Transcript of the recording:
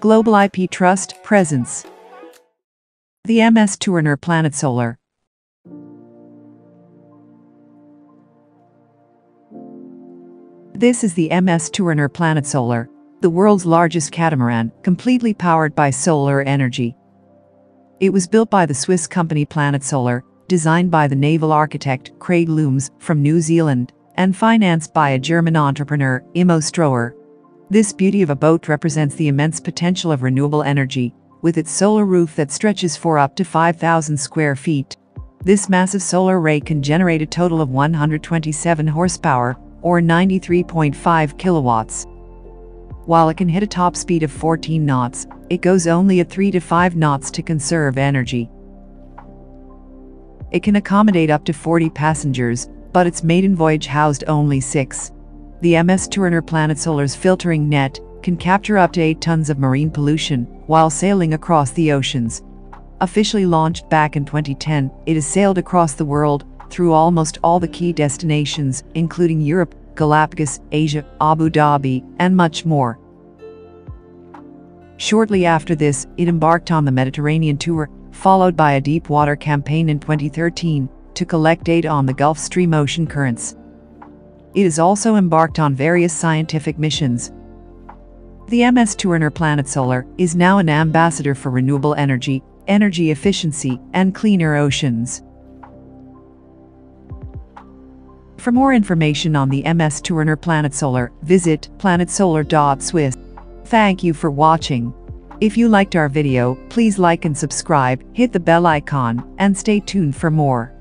Global IP Trust presents the MS Tûranor PlanetSolar. This is the MS Tûranor PlanetSolar, the world's largest catamaran, completely powered by solar energy. It was built by the Swiss company PlanetSolar, designed by the naval architect Craig Loomes from New Zealand, and financed by a German entrepreneur, Immo Stroher. This beauty of a boat represents the immense potential of renewable energy, with its solar roof that stretches for up to 5,000 square feet. This massive solar array can generate a total of 127 horsepower, or 93.5 kilowatts. While it can hit a top speed of 14 knots, it goes only at 3 to 5 knots to conserve energy. It can accommodate up to 40 passengers, but its maiden voyage housed only 6. The MS Tûranor PlanetSolar's filtering net can capture up to 8 tons of marine pollution while sailing across the oceans. Officially launched back in 2010, it has sailed across the world through almost all the key destinations, including Europe, Galapagos, Asia, Abu Dhabi, and much more. Shortly after this, it embarked on the Mediterranean tour, followed by a deep water campaign in 2013 to collect data on the Gulf Stream ocean currents. It has also embarked on various scientific missions. The MS Tûranor PlanetSolar is now an ambassador for renewable energy, energy efficiency, and cleaner oceans. For more information on the MS Tûranor PlanetSolar, visit planetsolar.swiss. Thank you for watching. If you liked our video, please like and subscribe, hit the bell icon, and stay tuned for more.